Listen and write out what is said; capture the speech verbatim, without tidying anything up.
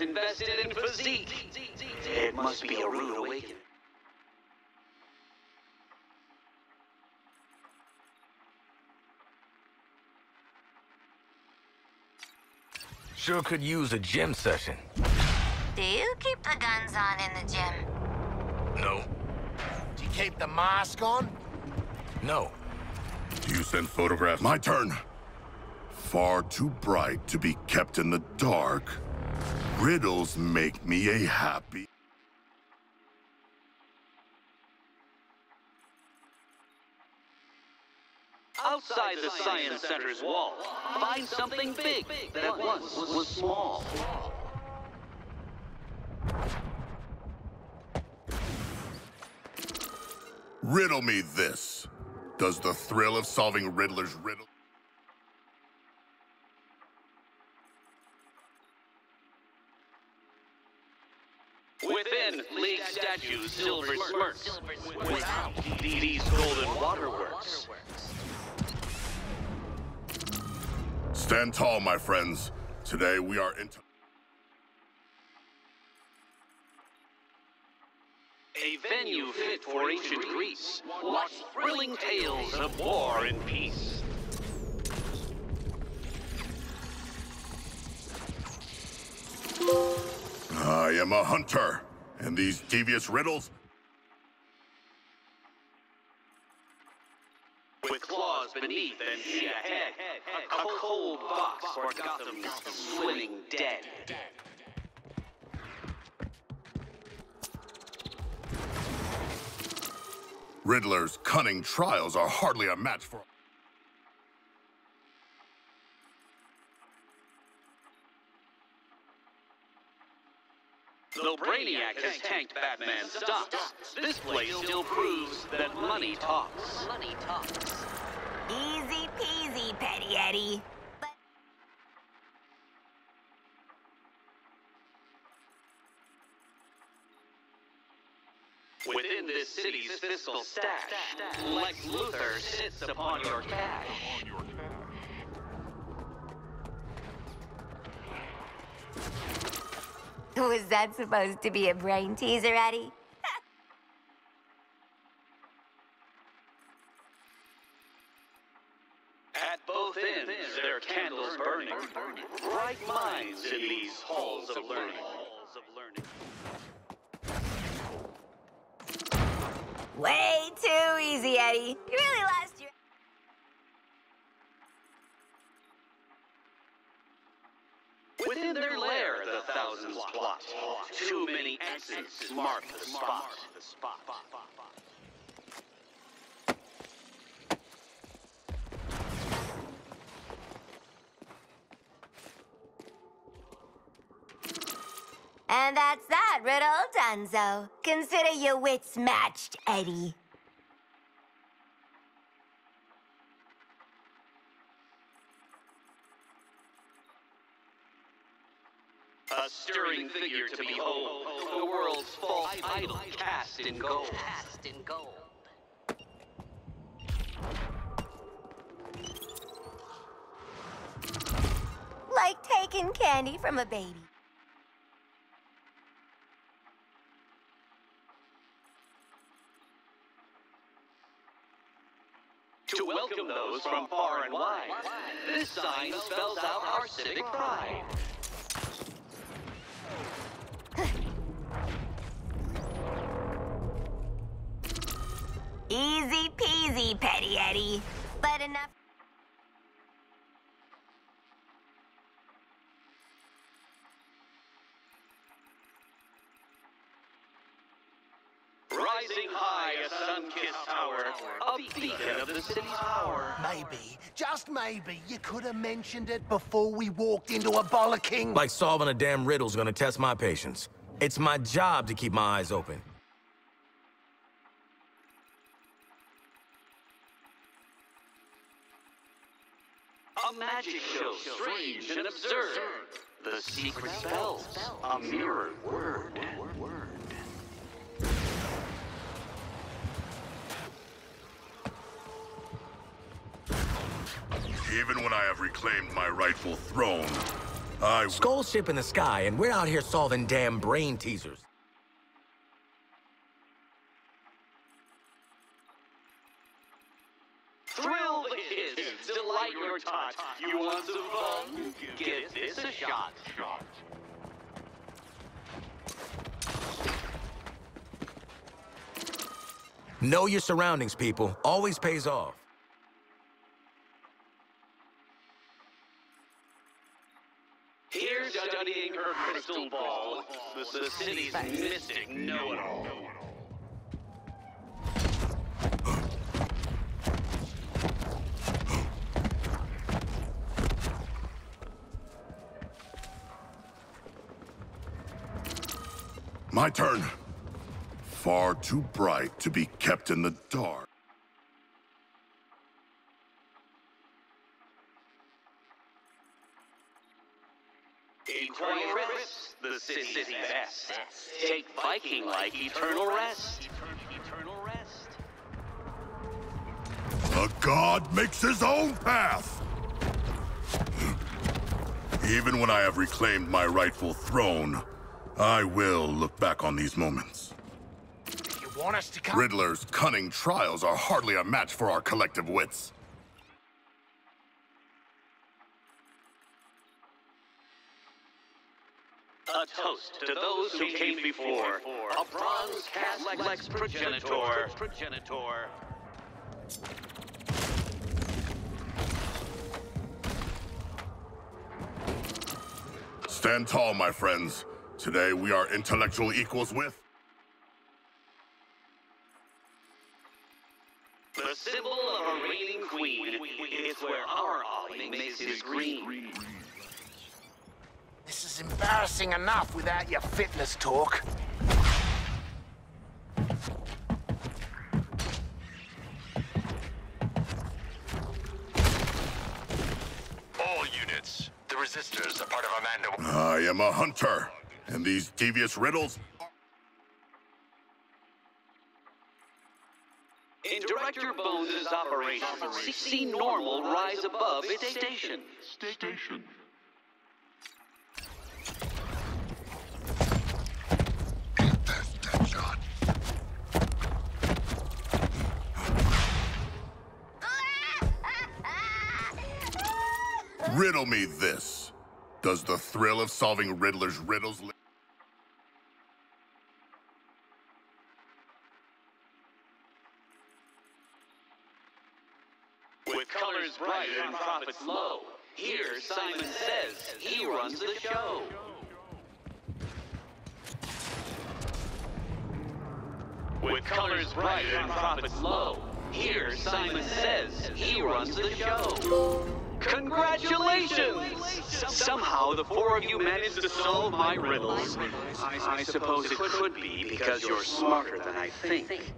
is invested in physique. It must be a rude awakening. Sure could use a gym session. Do you keep the guns on in the gym? No. Do you keep the mask on? No. Do you send photographs? My turn. Far too bright to be kept in the dark. Riddles make me a happy... Outside the Science Center's wall, find something big that once was small. Riddle me this. Does the thrill of solving Riddler's riddle... Within, league statues, silver smirks. Without, these golden waterworks. Stand tall, my friends. Today we are into... a venue fit for ancient Greece. Watch thrilling tales of war and peace. I am a hunter, and these devious riddles... With claws beneath and she ahead, a cold box for Gotham swimming dead. Riddler's cunning trials are hardly a match for... Though Brainiac has tanked Batman's stock, this place still proves that money talks. Money talks. Easy peasy, Petty Eddie. But... within this city's fiscal stash, Lex Luthor sits upon your cash. Was that supposed to be a brain teaser, Eddie? At both ends, there are candles burning. Bright minds in these halls of learning. Way too easy, Eddie. You really lost your... Within their lair, the thousands plot. Too many exits mark the spot. And that's that riddle, Dunzo. Consider your wits matched, Eddie. A stirring figure to behold, the world's false idol cast in gold. Cast in gold. Like taking candy from a baby. To welcome those from far and wide, this sign spells out our civic pride. Easy peasy, Petty Eddie. But enough. Rising high, a sun-kissed tower, a beacon of the city's power. Maybe, just maybe, you could have mentioned it before we walked into a bollocking. Like solving a damn riddle's gonna test my patience. It's my job to keep my eyes open. A magic show, strange and absurd. The secret spells, a mirrored word. Even when I have reclaimed my rightful throne, I... Skull's ship in the sky, and we're out here solving damn brain teasers. Thrill the kids, delight your tots. You want some fun? Give this a shot. Shot. Know your surroundings, people. Always pays off. Here studying her crystal ball, the city's mystic know-it-all. My turn. Far too bright to be kept in the dark. Inquirus, the city's best. Take Viking like eternal rest. Eternal rest. The god makes his own path! Even when I have reclaimed my rightful throne, I will look back on these moments. You want us to come? Riddler's cunning trials are hardly a match for our collective wits. A toast to those who came before, a bronze cat like Lex progenitor. progenitor. Stand tall, my friends. Today, we are intellectual equals with... The symbol of a reigning queen is where our awning makes his green. This is embarrassing enough without your fitness talk. All units, the resistors are part of Amanda... I am a hunter. And these devious riddles are... In Director Bones' operation, C C Normal rise above its station. Station. Get that deadshot. Riddle me this. Does the thrill of solving Riddler's riddles... Colors bright and profits low. Here, Simon says he runs the show. With colors bright and profits low. Here, Simon says he runs the show. Congratulations! Somehow the four of you managed to solve my riddles. I, I suppose it could be because you're smarter than I think.